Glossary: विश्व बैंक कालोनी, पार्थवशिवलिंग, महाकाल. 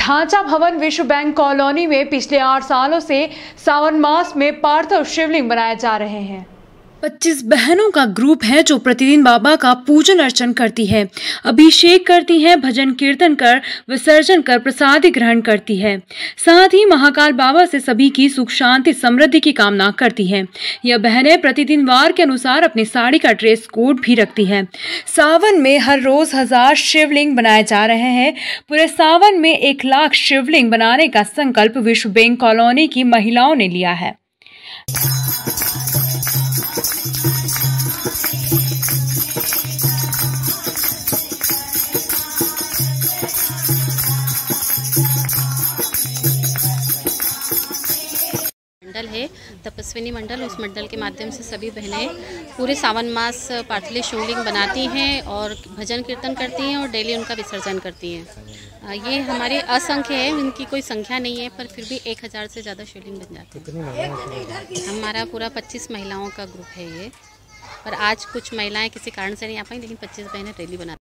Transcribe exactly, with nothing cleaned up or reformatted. ढांचा भवन विश्व बैंक कॉलोनी में पिछले आठ सालों से सावन मास में पार्थिव शिवलिंग बनाए जा रहे हैं। पच्चीस बहनों का ग्रुप है जो प्रतिदिन बाबा का पूजन अर्चन करती है, अभिषेक करती है, भजन कीर्तन कर विसर्जन कर प्रसाद ग्रहण करती है। साथ ही महाकाल बाबा से सभी की सुख शांति समृद्धि की कामना करती है। यह बहनें प्रतिदिन वार के अनुसार अपनी साड़ी का ड्रेस कोड भी रखती है। सावन में हर रोज हजार शिवलिंग बनाए जा रहे हैं। पूरे सावन में एक लाख शिवलिंग बनाने का संकल्प विश्व बैंक कॉलोनी की महिलाओं ने लिया है। मंडल है तपस्विनी मंडल, उस मंडल के माध्यम से सभी बहनें पूरे सावन मास पार्थिव शिवलिंग बनाती हैं और भजन कीर्तन करती हैं और डेली उनका विसर्जन करती हैं। ये हमारे असंख्य हैं, इनकी कोई संख्या नहीं है, पर फिर भी एक हज़ार से ज़्यादा शिवलिंग बन जाती है। हमारा पूरा पच्चीस महिलाओं का ग्रुप है ये, पर आज कुछ महिलाएं किसी कारण से नहीं आ पाई, लेकिन पच्चीस बहनें डेली बनाती हैं।